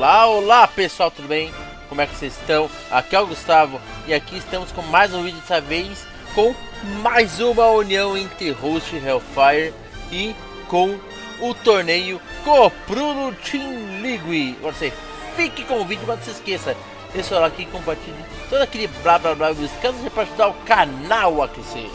Olá, olá pessoal, tudo bem? Como é que vocês estão? Aqui é o Gustavo e aqui estamos com mais um vídeo, dessa vez com mais uma união entre Rust e Hellfire e com o torneio Koprulu Team League. Agora você fique com o vídeo, mas não se esqueça, deixa o like e compartilhe todo aquele blá blá blá dos cantos para ajudar o canal a crescer.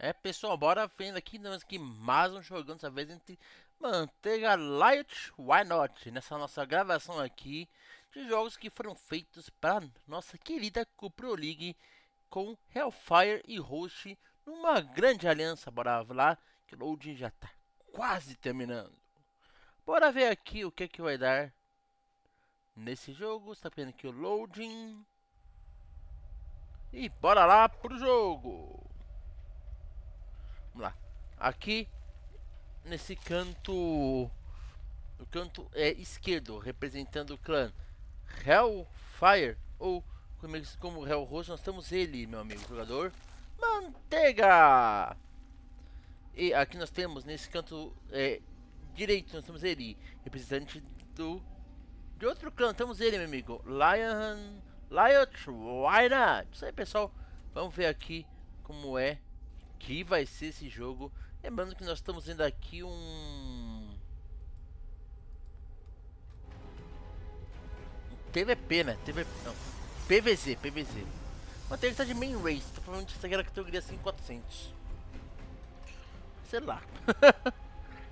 É pessoal, bora vendo aqui mais um jogando, dessa vez entre Mantega LiotWhyNot, nessa nossa gravação aqui de jogos que foram feitos para nossa querida Koprulu League com Hellfire e Rust numa grande aliança. Bora lá, que o loading já tá quase terminando. Bora ver aqui o que é que vai dar nesse jogo. Está vendo aqui o loading e bora lá pro jogo. Lá aqui nesse canto, o canto é esquerdo, representando o clã Hellfire, ou como Hell Roxo, nós temos ele, meu amigo jogador, Mantega. E aqui nós temos nesse canto direito, nós temos ele, representante de outro clã, temos ele, meu amigo, Lion, LiotWhyNot. Isso aí pessoal, vamos ver aqui como é que vai ser esse jogo. Lembrando que nós estamos vendo aqui um TVP, né? Não, PVZ. Mas tem que estar de main race, então provavelmente essa aqui era a categoria 5400. Sei lá.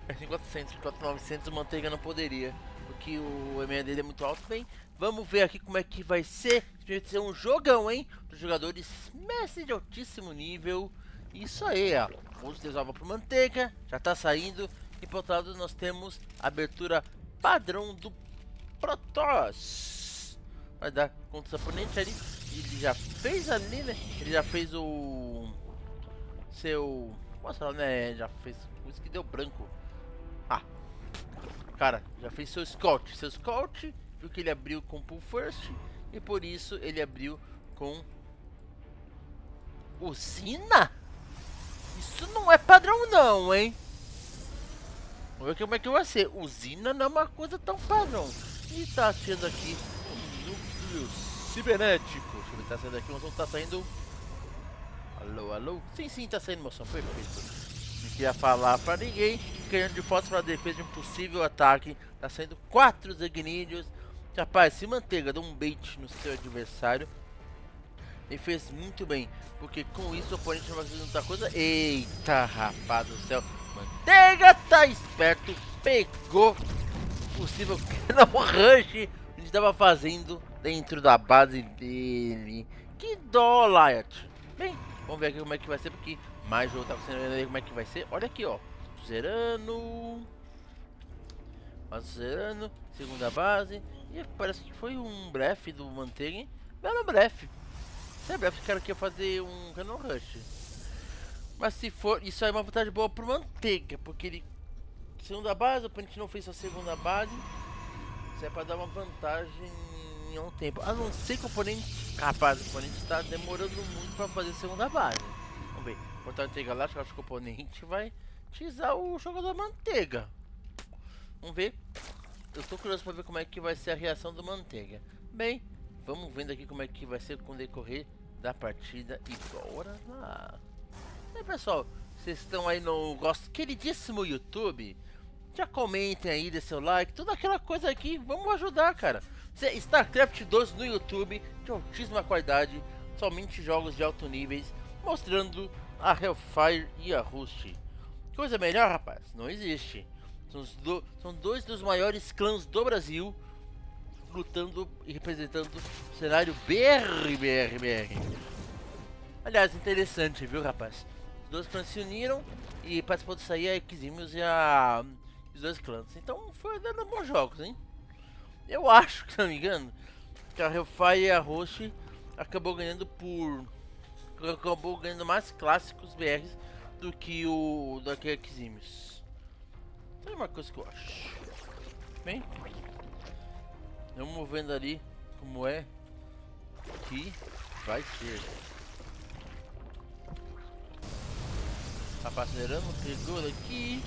É 5400, 4900 o Manteiga não poderia, porque o MA dele é muito alto. Bem, vamos ver aqui como é que vai ser. Vai ser um jogão, hein? Dos jogadores mestre de altíssimo nível. Isso aí, ó. Vamos desalvar pro Manteiga. Já tá saindo. E por outro lado nós temos a abertura padrão do Protoss. Vai dar contra o oponente ali. Ele já fez ali, né? Ele já fez o seu... Nossa, né? Já fez... Isso que deu branco. Ah. Cara, já fez seu scout. Seu scout, viu que ele abriu com pull first. E por isso ele abriu com... Usina? Isso não é padrão não, hein? Vamos ver como é que vai ser. Usina não é uma coisa tão padrão. E tá sendo aqui um núcleo cibernético. Deixa eu ver, tá saindo aqui, o som tá saindo. Alô, alô. Sim, tá saindo, moção. Perfeito. Não queria falar pra ninguém. Querendo de fotos pra defesa de um possível ataque. Tá saindo 4 Zegnídeos. Rapaz, se Manteiga dá um bait no seu adversário. Ele fez muito bem, porque com isso o oponente não vai fazer muita coisa. Eita, rapaz do céu. Manteiga tá esperto. Pegou possível que não rush. A gente tava fazendo dentro da base dele. Que dó, Liot. Bem, vamos ver aqui como é que vai ser, porque mais jogo tá acontecendo. Como é que vai ser? Olha aqui, ó. Zerano. Zerano. Segunda base. E parece que foi um brefe do Manteiga, hein? Belo brefe. Se é breve, esse cara aqui ia fazer um Cannon Rush. Mas se for, isso aí é uma vantagem boa pro Manteiga, porque ele... Segunda base, o oponente não fez sua segunda base. Isso é pra dar uma vantagem em um tempo. A não ser que o oponente... Rapaz, o oponente tá demorando muito pra fazer a segunda base. Vamos ver. Botar o Manteiga lá, acho que o oponente vai utilizar o jogador Manteiga. Vamos ver. Eu tô curioso pra ver como é que vai ser a reação do Manteiga. Bem... Vamos vendo aqui como é que vai ser com o decorrer da partida e bora lá. E aí, pessoal, vocês estão aí no nosso queridíssimo YouTube, já comentem aí, dê seu like, toda aquela coisa aqui, vamos ajudar, cara. StarCraft 2 no YouTube, de altíssima qualidade, somente jogos de alto níveis, mostrando a Hellfire e a Rust. Coisa melhor, rapaz, não existe. São dois dos maiores clãs do Brasil, lutando e representando o cenário BR. Aliás, interessante, viu, rapaz? Os dois clãs se uniram e participou disso aí a Eximius e a... os dois clãs. Então, foi dando bons jogos, hein? Eu acho, que se não me engano, que a Hellfire e a Rust acabou ganhando por... Acabou ganhando mais clássicos BRs do que o... do que a Eximius. Então é uma coisa que eu acho. Bem... Vamos vendo ali como é que vai ser. Acelerando, pegou aqui.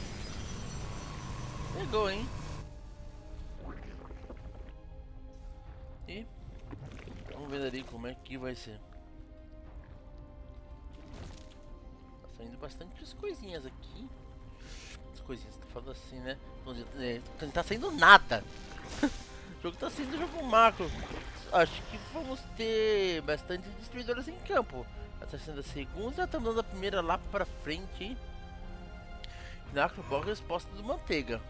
Pegou, hein? E vamos ver ali como é que vai ser. Tá saindo bastante as coisinhas aqui. As coisinhas, tá falando assim, né? Não tá saindo nada. O jogo tá sendo um jogo macro. Acho que vamos ter bastante destruidoras em campo. Até 60 segundos, já estamos dando a primeira lá pra frente. Na acrobol, resposta do Mantega.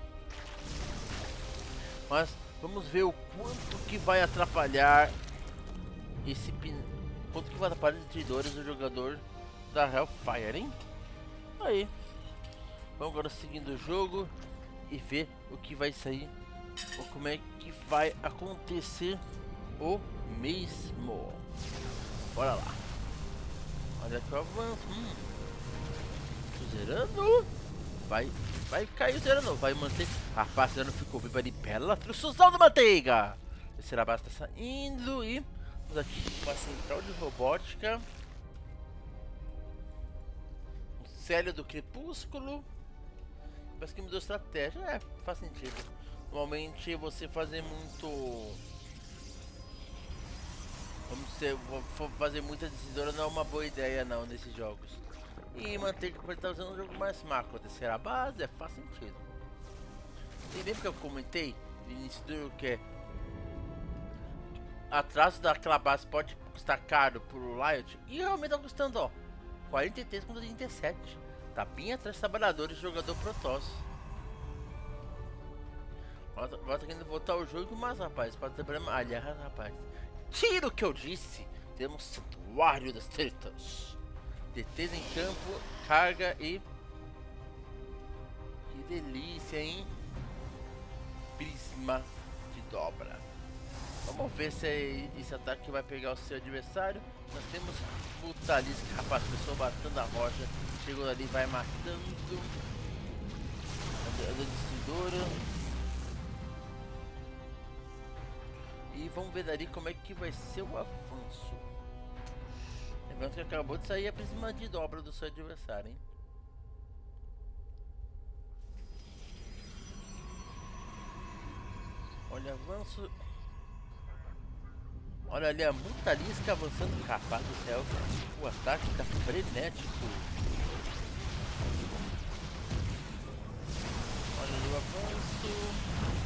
Mas vamos ver o quanto que vai atrapalhar esse pin... quanto que vai atrapalhar os destruidores do jogador da Hellfire, hein? Aí. Vamos agora seguindo o jogo e ver o que vai sair, ou como é que vai acontecer o mesmo. Bora lá. Olha que eu avanço. Tô zerando. Vai cair o zerando. Vai manter. Rapaz, o zerando ficou vivo ali. Bela truçuzão do Mantega. Esse rabasta tá saindo. E vamos aqui com a central de robótica. O Célio do Crepúsculo. Parece que me deu estratégia. É, faz sentido. Normalmente você fazer muito... fazer muita decisora não é uma boa ideia não nesses jogos. E manter que pode estar usando um jogo mais macro. A terceira base é, faz sentido. E lembra que eu comentei no início do jogo que é atraso daquela base pode custar caro pro Liot? E realmente tá custando, ó, 43 contra 37. Tá bem atrás dos trabalhadores do jogador Protoss. Agora tá querendo voltar o jogo, mas rapaz, pode ter problema. Aliás, rapaz, tiro que eu disse, temos Santuário das Tretas, DTs em campo, carga e... que delícia, hein? Prisma de dobra. Vamos ver se esse ataque vai pegar o seu adversário. Nós temos Brutalisca, rapaz, pessoa batendo a rocha. Chegou ali, vai matando a destruidora. E vamos ver dali como é que vai ser o avanço. Lembrando que acabou de sair a prisma de dobra do seu adversário, hein? Olha o avanço. Olha ali a Brutalisca avançando, capaz do céu. O ataque tá frenético. Olha ali o avanço.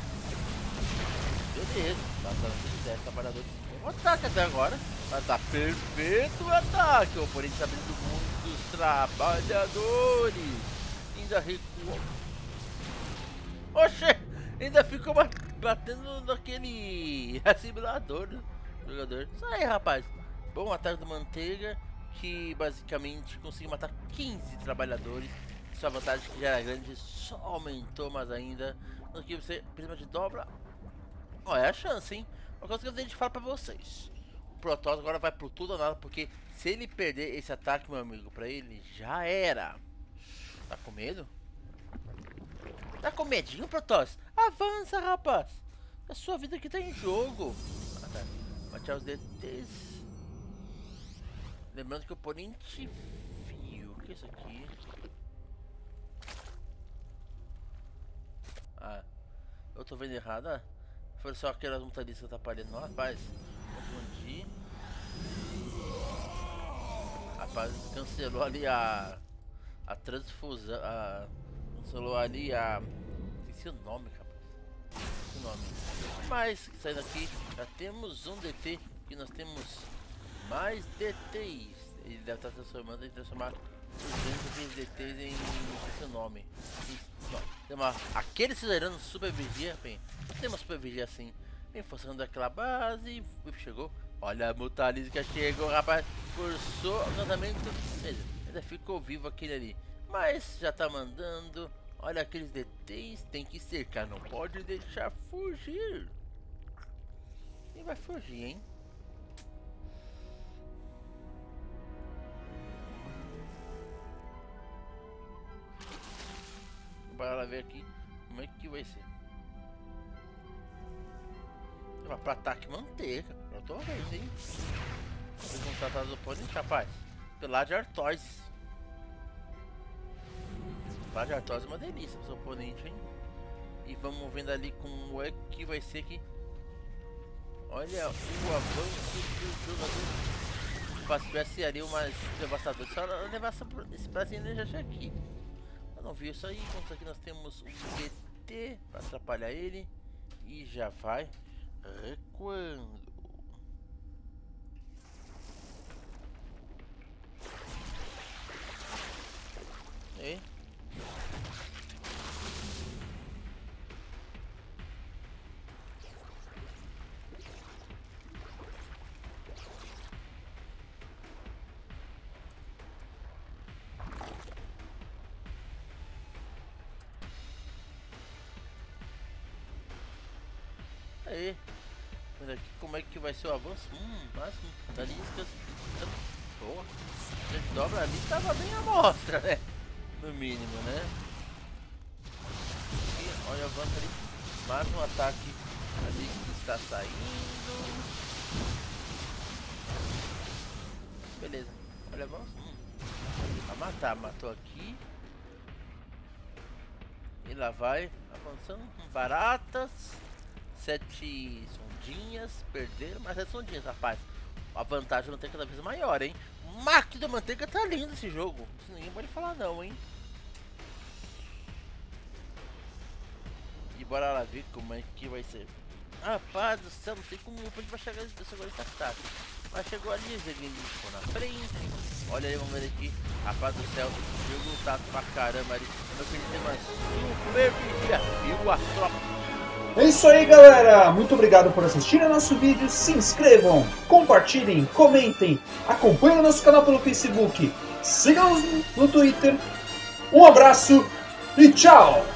Beleza, tá trabalhador. O ataque até agora, mas tá perfeito o ataque. O oponente está abrindo o mundo dos trabalhadores. Ainda recuou. Oxê, ainda ficou batendo naquele assimilador do jogador. Isso aí, rapaz. Bom ataque do Mantega, que basicamente conseguiu matar 15 trabalhadores. Sua vantagem, que já era grande, só aumentou mais ainda. No que você prisma de dobra. Ó, é a chance, hein? Uma coisa que eu tenho de falar pra vocês. O Protoss agora vai pro tudo ou nada, porque se ele perder esse ataque, meu amigo, pra ele, já era. Tá com medo? Tá com medinho, Protoss? Avança, rapaz! A sua vida aqui tá em jogo. Ah, tá. Matar os DTs. Lembrando que o oponente viu. O que é isso aqui? Ah, eu tô vendo errado, ah. Foi só aquelas mutaliscas atrapalhando, rapaz. Confundi. Rapaz, cancelou ali a transfusão. Cancelou ali a... esqueci o nome, rapaz. Esqueci o nome. Mas, saindo aqui, já temos um DT. E nós temos mais DTs. Ele deve estar transformando, ele transformar 200 DTs em... esqueci o nome. Temos aquele cidadão super vigia, bem. Tem uma super vigia assim, bem forçando aquela base. Chegou. Olha a Brutalisca, chegou, rapaz. Forçou o lançamento. Ainda ficou vivo aquele ali. Mas já tá mandando. Olha aqueles DTs. Tem que cercar, não pode deixar fugir. Quem vai fugir, hein? Bora lá ver aqui como é que vai ser. Vai pra ataque Mantega. Eu tô vendo, hein? Vou contratar os oponentes, rapaz. Pelar de Artois. Lagartosa é uma delícia pro seu oponente, hein? E vamos vendo ali como é que vai ser aqui. Olha o avanço que o jogador passasse ali umas devastadoras. Só levar esse bracinho já chega aqui. Eu não vi isso aí. Enquanto aqui nós temos o QT para atrapalhar ele. E já vai recuando. E aí, olha aqui como é que vai ser o avanço. Máximo da lista. Boa, a gente dobra ali, tava bem à mostra, né? No mínimo, né? E olha o avanço ali. Mais um ataque ali que está saindo. Beleza, olha o avanço. A matar, matou aqui. E lá vai avançando. Baratas. 7 sondinhas. Perderam, mas 7 sondinhas, rapaz. A vantagem da Mantega é cada vez maior, hein? O marketing da Mantega tá lindo esse jogo. Isso ninguém pode falar não, hein? E bora lá ver como é que vai ser. Rapaz do céu, não sei como o oponente vai chegar nesse agora tá tarde. Mas chegou ali, Zeguinho ficou na frente. Olha aí, vamos ver aqui. Rapaz do céu, o jogo tá pra caramba ali. Eu perdi mais super vida e o Astro. É isso aí, galera! Muito obrigado por assistirem ao nosso vídeo, se inscrevam, compartilhem, comentem, acompanhem o nosso canal pelo Facebook, sigam-nos no Twitter, um abraço e tchau!